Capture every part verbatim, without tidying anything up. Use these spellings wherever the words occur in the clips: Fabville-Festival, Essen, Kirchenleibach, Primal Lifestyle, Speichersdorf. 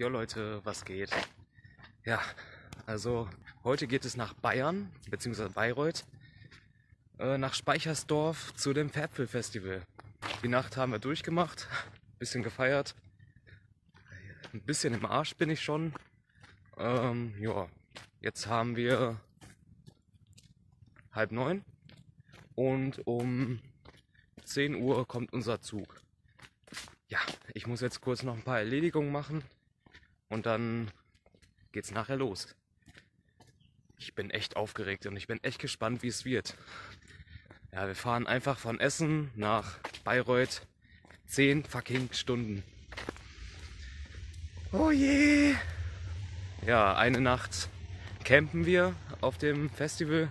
Jo Leute, was geht? Ja, also heute geht es nach Bayern, beziehungsweise Bayreuth, äh, nach Speichersdorf zu dem Fabville-Festival. Die Nacht haben wir durchgemacht, ein bisschen gefeiert, ein bisschen im Arsch bin ich schon. Ähm, ja, jetzt haben wir halb neun und um zehn Uhr kommt unser Zug. Ja, ich muss jetzt kurz noch ein paar Erledigungen machen. Und dann geht's nachher los. Ich bin echt aufgeregt und ich bin echt gespannt, wie es wird. Ja, wir fahren einfach von Essen nach Bayreuth zehn fucking Stunden. Oh je! Ja, eine Nacht campen wir auf dem Festival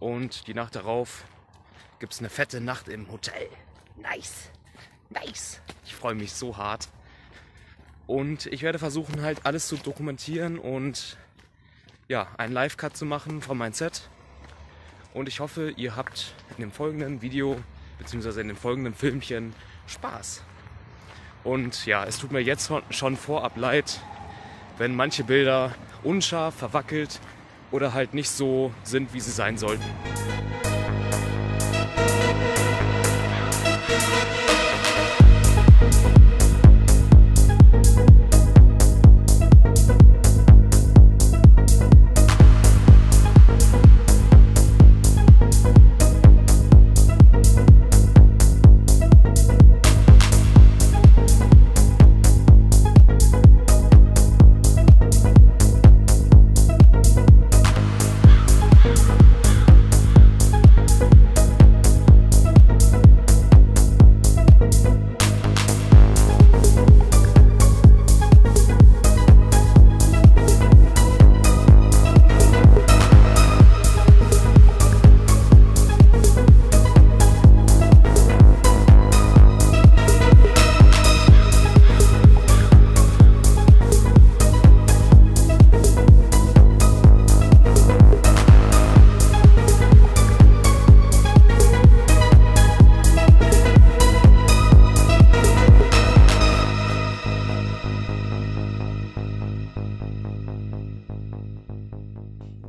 und die Nacht darauf gibt's eine fette Nacht im Hotel. Nice! Nice! Ich freue mich so hart. Und ich werde versuchen, halt alles zu dokumentieren und ja, einen Live-Cut zu machen von meinem Set. Und ich hoffe, ihr habt in dem folgenden Video bzw. in dem folgenden Filmchen Spaß. Und ja, es tut mir jetzt schon vorab leid, wenn manche Bilder unscharf, verwackelt oder halt nicht so sind, wie sie sein sollten.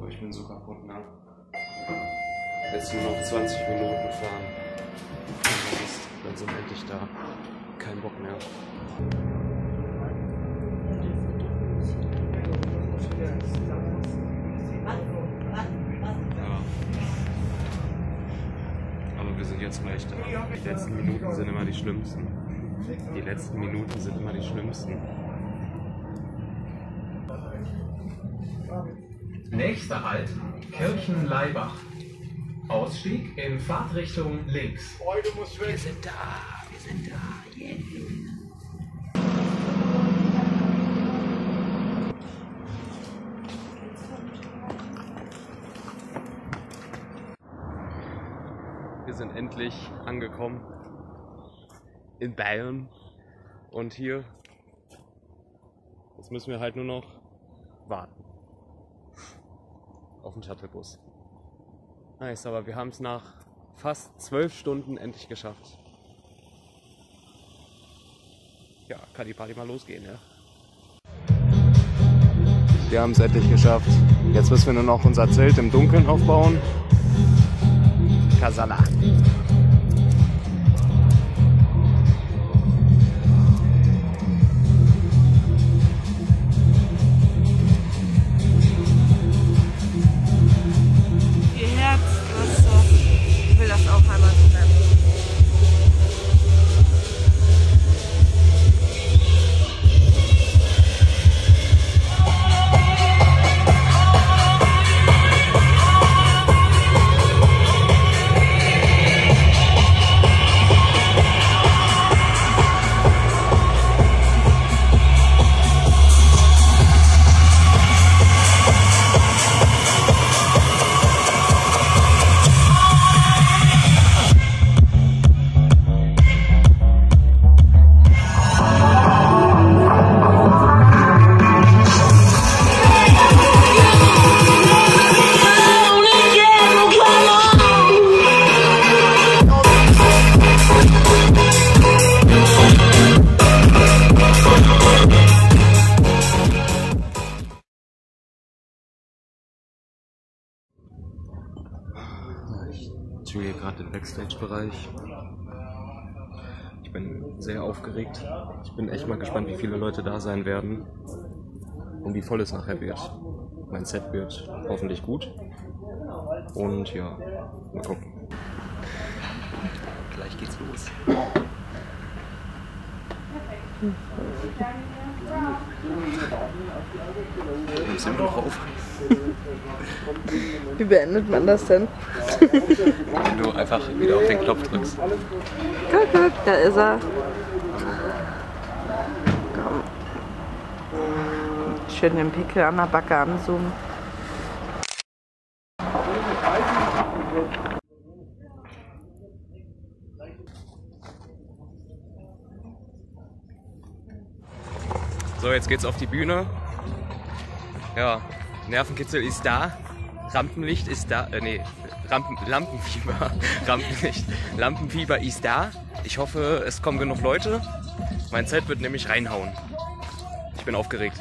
Ich bin so kaputt, ne? Jetzt nur noch zwanzig Minuten fahren. Dann sind wir endlich da. Kein Bock mehr. Ja. Aber wir sind jetzt gleich da. Die letzten Minuten sind immer die schlimmsten. Die letzten Minuten sind immer die schlimmsten. Nächster Halt, Kirchenleibach. Ausstieg in Fahrtrichtung links. Oh, du musst weg. Wir sind da, wir sind da. Yeah. Wir sind endlich angekommen in Bayern. Und hier, jetzt müssen wir halt nur noch warten auf den Shuttlebus. Nice, aber wir haben es nach fast zwölf Stunden endlich geschafft. Ja, kann die Party mal losgehen, ja? Wir haben es endlich geschafft. Jetzt müssen wir nur noch unser Zelt im Dunkeln aufbauen. Kasala. mir hier gerade den Backstage-Bereich. Ich bin sehr aufgeregt. Ich bin echt mal gespannt, wie viele Leute da sein werden und wie voll es nachher wird. Mein Set wird hoffentlich gut. Und ja, mal gucken. Gleich geht's los. Wie beendet man das denn? Wenn du einfach wieder auf den Knopf drückst. Guck, guck, da ist er. Komm. Schön den Pickel an der Backe anzoomen. So, jetzt geht's auf die Bühne. Ja, Nervenkitzel ist da, Rampenlicht ist da, äh, nee, Rampen, Lampenfieber, Rampenlicht, Lampenfieber ist da. Ich hoffe, es kommen genug Leute. Mein Set wird nämlich reinhauen. Ich bin aufgeregt.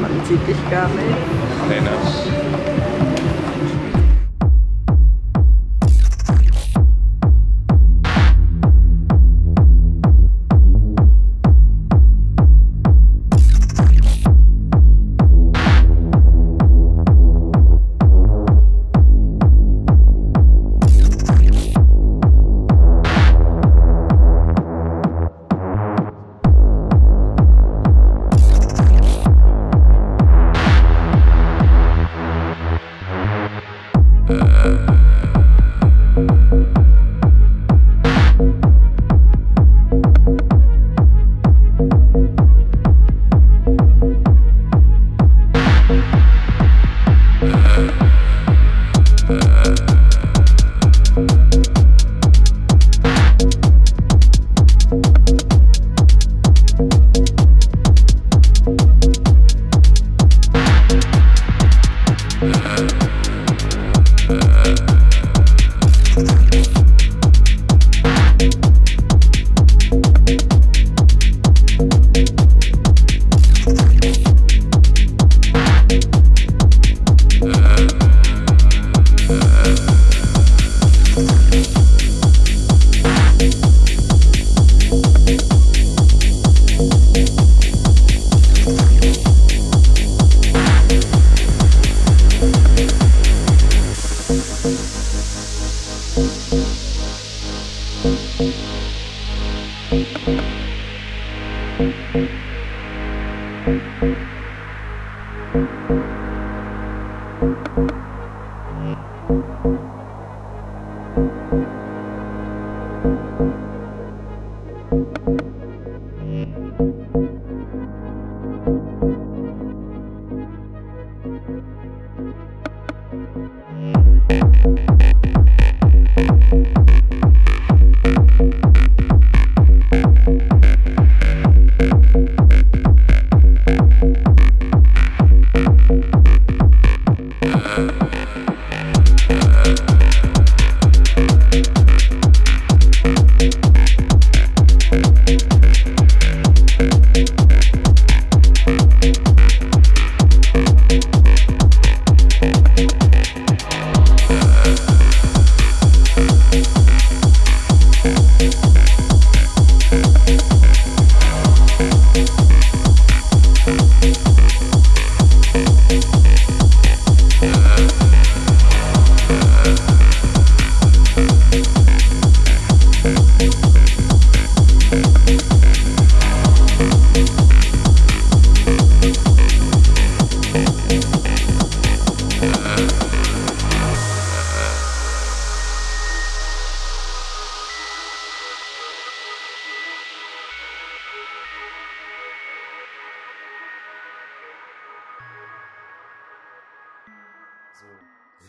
Man sieht dich gar nicht. Nee, ne?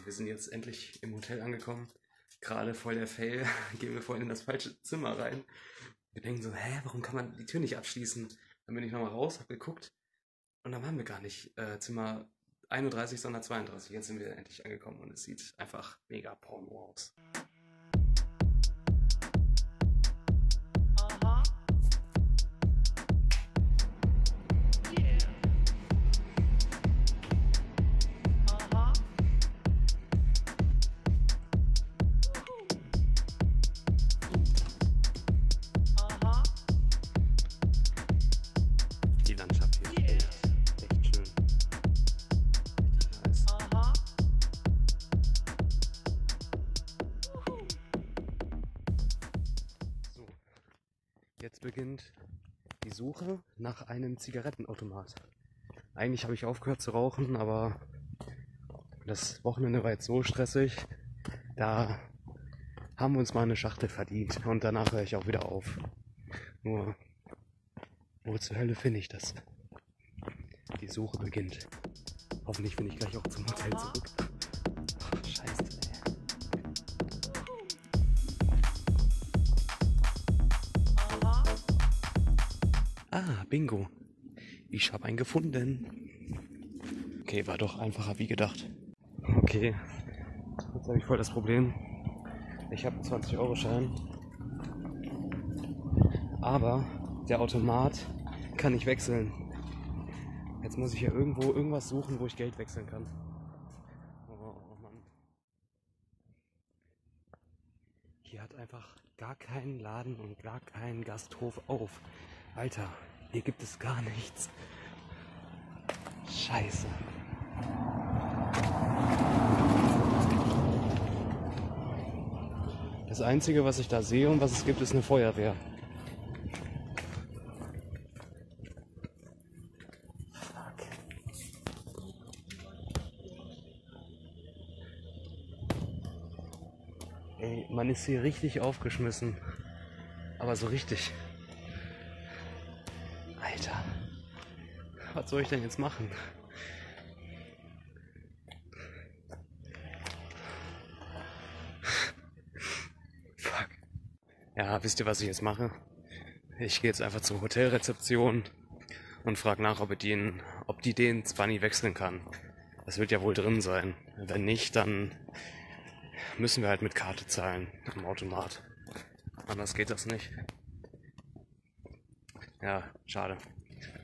Wir sind jetzt endlich im Hotel angekommen. gerade voll der Fail, gehen wir vorhin in das falsche Zimmer rein. Wir denken so, hä, warum kann man die Tür nicht abschließen? Dann bin ich nochmal raus, hab geguckt und dann waren wir gar nicht äh, Zimmer einunddreißig, sondern zweiunddreißig. Jetzt sind wir endlich angekommen und es sieht einfach mega porno aus. Jetzt beginnt die Suche nach einem Zigarettenautomat. Eigentlich habe ich aufgehört zu rauchen, aber das Wochenende war jetzt so stressig, da haben wir uns mal eine Schachtel verdient und danach höre ich auch wieder auf. Nur, wo zur Hölle finde ich das? Die Suche beginnt. Hoffentlich bin ich gleich auch zum Hotel zurück. Ach, scheiße. Ah, Bingo. Ich habe einen gefunden. Okay, war doch einfacher wie gedacht. Okay, jetzt habe ich voll das Problem. Ich habe einen zwanzig Euro Schein. Aber der Automat kann nicht wechseln. Jetzt muss ich ja irgendwo irgendwas suchen, wo ich Geld wechseln kann. Oh, oh Mann. Hier hat einfach gar keinen Laden und gar keinen Gasthof auf. Alter, hier gibt es gar nichts. Scheiße. Das Einzige, was ich da sehe und was es gibt, ist eine Feuerwehr. Fuck. Ey, man ist hier richtig aufgeschmissen. Aber so richtig. Alter, was soll ich denn jetzt machen? Fuck. Ja, wisst ihr, was ich jetzt mache? Ich gehe jetzt einfach zur Hotelrezeption und frage nach, ob die, den, ob die den Zwanni wechseln kann. Das wird ja wohl drin sein. Wenn nicht, dann müssen wir halt mit Karte zahlen am Automat. Anders geht das nicht. Ja, schade.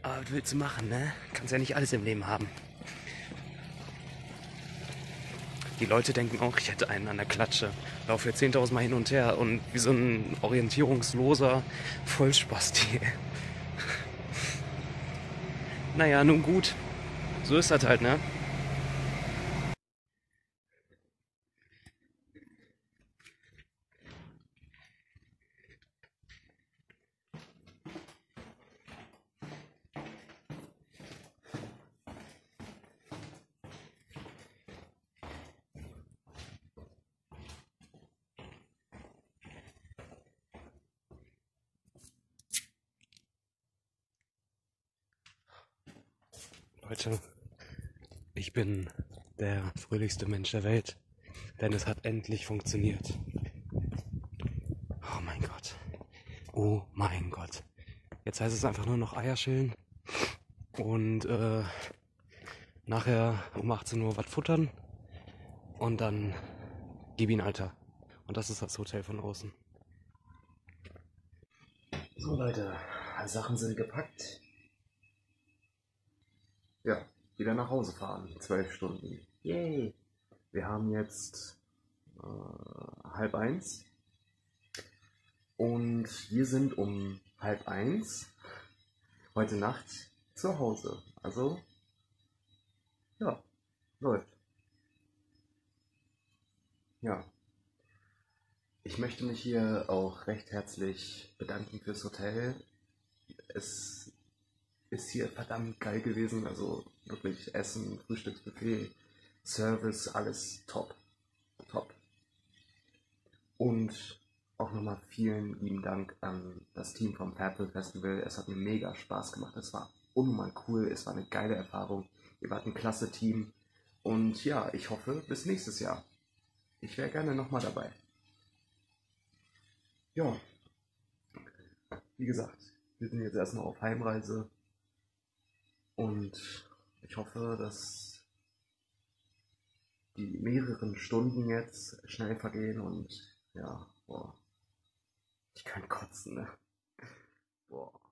Aber was willst du machen, ne? Kannst ja nicht alles im Leben haben. Die Leute denken auch, ich hätte einen an der Klatsche. Laufe zehntausend Mal hin und her und wie so ein orientierungsloser Vollspasti. Naja, nun gut. So ist das halt, ne? Leute, ich bin der fröhlichste Mensch der Welt, denn es hat endlich funktioniert. Oh mein Gott. Oh mein Gott. Jetzt heißt es einfach nur noch Eier schälen und äh, nachher um achtzehn Uhr was futtern und dann gib ihn, Alter. Und das ist das Hotel von außen. So Leute, Sachen sind gepackt. Ja, wieder nach Hause fahren, zwölf Stunden. Yay! Wir haben jetzt äh, halb eins und wir sind um halb eins heute Nacht zu Hause. Also, ja, läuft. Ja, ich möchte mich hier auch recht herzlich bedanken fürs Hotel. Es ist hier verdammt geil gewesen, also wirklich Essen, Frühstücksbuffet, Service, alles top, top. Und auch nochmal vielen lieben Dank an das Team vom Fabville-Festival, es hat mir mega Spaß gemacht, es war unnormal cool, es war eine geile Erfahrung, ihr wart ein klasse Team und ja, ich hoffe bis nächstes Jahr. Ich wäre gerne nochmal dabei. Ja, wie gesagt, wir sind jetzt erstmal auf Heimreise und ich hoffe, dass die mehreren Stunden jetzt schnell vergehen und ja, boah, ich kann kotzen, ne? Boah.